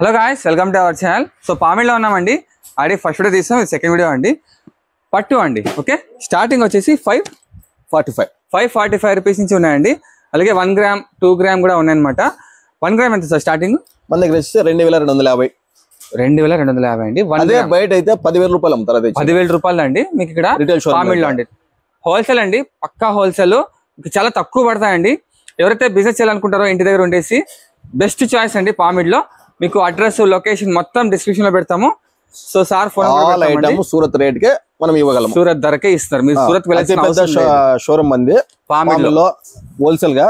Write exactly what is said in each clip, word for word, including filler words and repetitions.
Hello guys, welcome to our channel. So, Pamela Unamandi, I did first video this time, second video andi. Part two andi. Okay? Starting vachesi five forty-five. five forty-five rupees inchi unnayandi. Alage one gram, two gram kuda unnayannamata. one gram enta sir starting? One gram vachesi రెండు వేల రెండు వందల యాభై. రెండు వేల రెండు వందల యాభై andi. Ade byte aithe పది వేల రూపాయలు amtara ade. పది వేల రూపాయలు andi. Meeku ikkada retail shop Pamela andi. Wholesale andi. Pakka wholesale. Meeku chala takku padtayandi. Evaraithe business cheyalannukuntaro inti daggara undesi best choice andi Pamela lo. Meeku address, location, mattham description lo pedtamo. So sir phone number pedtamo. Surat rate ke మనం ఇవ్వగలము. సూరత్ ధరకే ఇస్తారు. మీరు సూరత్ వెళ్ళాల్సిన అవసరం లేదు. Showroom మంది పామిడిలో wholesale గా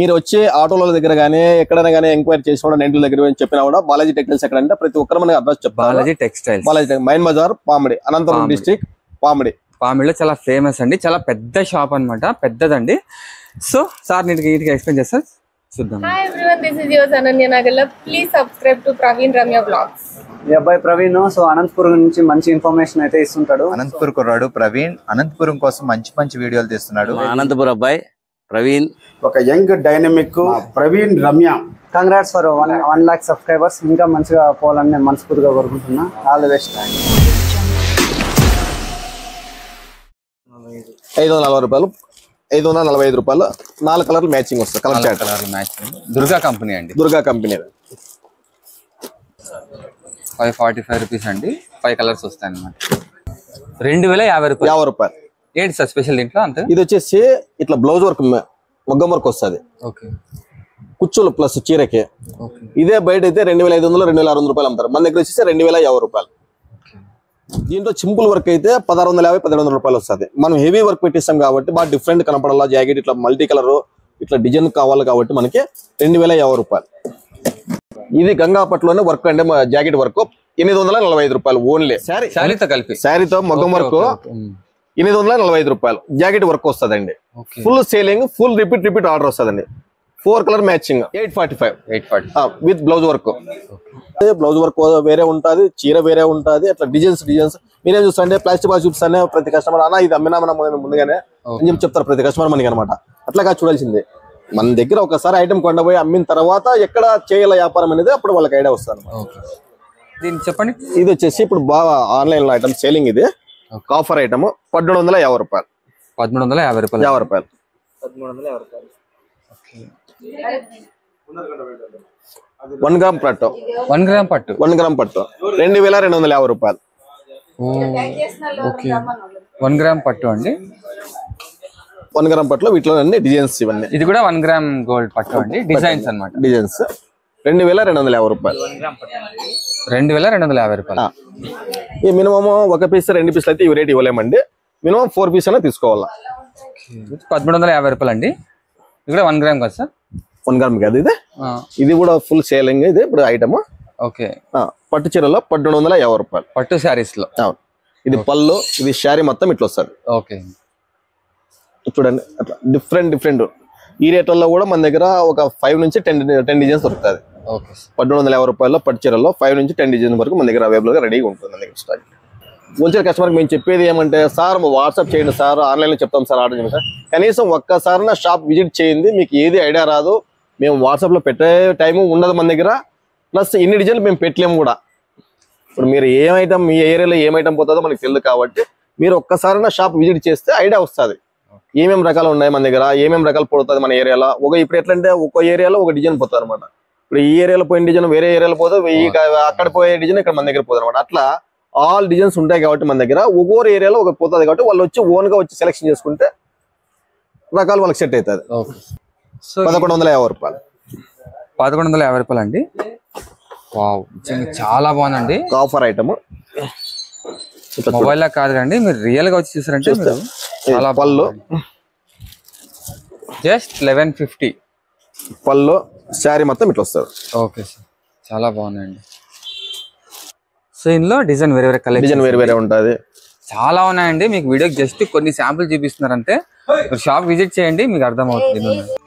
మీరు వచ్చే ఆటోల దగ్గర గానీ ఎక్కడైనా గానీ ఎంక్వైరీ చేసినా నెంటల దగ్గర చెప్పినా కూడా బాలాజీ టెక్స్టైల్స్ ఎక్కడ అంటే ప్రతి ఒక్కరు మనకి అడ్రస్ చెప్తారు. Balaji textiles Balaji main Bazar Pamidi Anantapuram district Pamidi. పామిడిలో చాలా ఫేమస్ అండి. చాలా పెద్ద షాప్ అన్నమాట. పెద్దదండి. సో సార్ నీటికి నీటికి ఎక్స్ప్లెయిన్ చేస్తారు చూద్దాం. Hi everyone, this is yours Ananya Nagal. Please subscribe to Praveen Ramya Vlogs. Yeah, by Praveen, so Anantapur nunchi manchi information aithe istunnadu. Anantapur korradu Praveen, Anantapuram kosam manchi manchi videoyalu testunnadu. Anantapur abbai Praveen oka young dynamic Praveen Ramya. Congrats for one lakh subscribers. Inga manchiga povalanni nenu manasfurtiga korukuntunna. All the best. ఐదు వందల నలభై రూపాయలు ఐదు వందల నలభై ఐదు రూపాయలు నాలుగు కలర్లు మ్యాచింగ్ వస్తాయి. Colour chart matching Durga company అండి. Durga company five forty five rupees అండి. ఫైవ్ కలర్స్ వస్తాయి అన్నమాట. రెండు వేల యాభై రూపాయలు యాభై రూపాయలు ఏంటి సార్ స్పెషల్ దీంట్లో అంతే? ఇది వచ్చేసి ఇట్లా బ్లౌజ్ వర్క్ మగ్గం వర్క్ వస్తుంది. ఓకే కుచ్చులు ప్లస్ చీరకే. ఇదే బయట అయితే రెండు వేల ఐదు వందలు రెండు వేల ఆరు వందల రూపాయలు అమ్ముతారు. మన దగ్గర వచ్చేసి రెండు వేల యాభై రూపాయలు. దీంట్లో సింపుల్ వర్క్ అయితే పదహారు వందల యాభై పదిహేడు వందల రూపాయలు వస్తుంది. మనం హెవీ వర్క్ పెట్టిస్తాం కాబట్టి బాగా డిఫరెంట్ కనపడాలా జాకెట్ ఇట్లా మల్టీ కలర్ ఇట్లా డిజైన్ కావాలి కాబట్టి మనకి రెండు వేల యాభై రూపాయలు. ఇది గంగాపట్లోనే వర్క్ అంటే జాకెట్ వర్క్ ఎనిమిది వందల నలభై ఐదు రూపాయలు ఓన్లీ. శారీ శారీతో కలిపి శారీతో మగ్గం వర్క్ ఎనిమిది వందల నలభై ఐదు రూపాయలు జాకెట్ వర్క్ వస్తుందండి. Full selling full repeat repeat order వస్తుందండి. Four colour matching eight forty five with blouse work. Blouse work వేరే ఉంటుంది, చీర వేరే ఉంటుంది. అట్లా డిజైన్స్ డిజైన్స్ మీరేం చూస్తాంటే ప్లాస్టిక్ బాగా చూపిస్తానే ప్రతి కస్టమర్ అన్న ఇది అమ్మినా మనం ముందుగానే అని చెప్పి చెప్తారు ప్రతి కస్టమర్ మనకి అనమాట. అట్లాగా చూడాల్సింది మన దగ్గర ఒకసారి ఐటమ్ కొండపోయి అమ్మిన తర్వాత ఎక్కడ చేయాల వ్యాపారం అనేది అప్పుడు వాళ్ళకి ఐడియా వస్తుంది. దీన్ని చెప్పండి. ఇది వచ్చేసి ఇప్పుడు బాగా ఆన్లైన్ లో ఐటమ్ సేలింగ్. ఇది ఆఫర్ ఐటమ్ పద్మూడు వందల యాభై రూపాయలు. పద్మూడు వందల యాభై రూపాయలు యాభై రూపాయలు పద్మూడు వందల యాభై రూపాయలు. వన్ గ్రామ్ పట్టు వన్ గ్రామ్ పట్టు వన్ గ్రామ్ పట్టు రెండు వేల రెండు వందల యాభై రూపాయలు. వన్ గ్రామ్ పట్టు అండి. వన్ గ్రామ్ పట్టులో వీటిలో అన్ని డిజైన్స్ ఇవన్నీ. ఇది కూడా వన్ గ్రామ్ గోల్డ్ పట్టు అండి. డిజైన్స్ అన్నమాట. డిజైన్స్ రెండు వేల రెండు వందల యాభై రూపాయలు. రెండు వేల రెండు వందల యాభై రూపాయలు. ఈ మినిమం ఒక పీస్ రెండు పీసులు అయితే ఈ రేట్ ఇవ్వలేమండి. మినిమం ఫోర్ పీస్ అయినా తీసుకోవాలా. పదమూడు వందల యాభై రూపాయలు అండి. ఇక్కడ వన్ గ్రామ్ కదా సార్? వన్ గ్రామ్ కాదు ఇది. ఇది కూడా ఫుల్ సేలింగ్ ఇది ఇప్పుడు ఐటమ్. ఓకే పట్టు చీరలో పన్నెండు వందల యాభై రూపాయలు పట్టు శారీస్ లో. ఇది పళ్ళు, ఇది శారీ మొత్తం ఇట్లా వస్తుంది. ఓకే చూడండి అట్లా డిఫరెంట్ డిఫరెంట్ ఈ రేట్లలో కూడా మన దగ్గర ఒక ఫైవ్ నుంచి టెన్ టెన్ డిజైన్స్ దొరుకుతుంది. ఓకే పన్నెండు వందల యాభై రూపాయల్లో పట్టు చీరలో ఫైవ్ నుంచి టెన్ డిజైన్ వరకు మన దగ్గర అవైలబుల్ గా రెడీగా ఉంటుంది. మన దగ్గర స్టాక్ హోల్సేల్ కస్టమర్కి మేము చెప్పేది ఏమంటే సార్ వాట్సాప్ చేయండి సార్, ఆన్లైన్లో చెప్తాం సార్, ఆర్డర్ చేయండి సార్. కనీసం ఒక్కసారి నా షాప్ విజిట్ చేయండి, మీకు ఏది ఐడియా రాదు. మేము వాట్సాప్లో పెట్టే టైము ఉండదు మన దగ్గర. ప్లస్ ఎన్ని డిజైన్లు మేము పెట్టలేము కూడా. ఇప్పుడు మీరు ఏం ఐటమ్ మీ ఏరియాలో ఏం ఐటమ్ పోతుందో మనకు తెలియదు కాబట్టి మీరు ఒక్కసారి నా షాప్ విజిట్ చేస్తే ఐడియా వస్తుంది. ఏమేమి రకాలు ఉన్నాయి మన దగ్గర, ఏమేమి రకాలు పోతుంది మన ఏరియాలో. ఒక ఇప్పుడు ఎట్లంటే ఒక్కో ఏరియాలో ఒక డిజైన్ పోతుంది అనమాట. ఇప్పుడు ఈ ఏరియాలో పోయిన డిజైన్ వేరే ఏరియాలో పోతుంది, అక్కడ పోయే డిజైన్ ఇక్కడ మన దగ్గర పోతుంది అనమాట. అట్లా ఆల్ డిజైన్స్ ఉంటాయి కాబట్టి మన దగ్గర ఒక్కొక్క ఏరియాలో ఒకటి పోతుంది కాబట్టి వాళ్ళు వచ్చి ఓన్ గా వచ్చి సెలెక్షన్ చేసుకుంటే రకాలు వాళ్ళకి సెట్ అవుతుంది. పదకొండు వందల యాభై రూపాయలు. పదకొండు వందల యాభై రూపాయలు అండి. చాలా బాగుందండి. ఆఫర్ ఐటమ్ మొబైల్ లా కాదు అండి, మీరు రియల్ గా వచ్చి చూసారంటే చాలా. పళ్ళు జస్ట్ లెవెన్ ఫిఫ్టీ పళ్ళు శారీ మొత్తం ఇట్లా వస్తారు. ఓకే సార్ చాలా బాగుందండి. సో ఇందులో డిజైన్ వేరే వేరే కలర్ డిజైన్ వేరే వేరే ఉంటుంది. చాలా ఉన్నాయండి. మీకు వీడియోకి జస్ట్ కొన్ని శాంపుల్ చూపిస్తున్నారంటే షాప్ విజిట్ చేయండి మీకు అర్థమవుతుంది.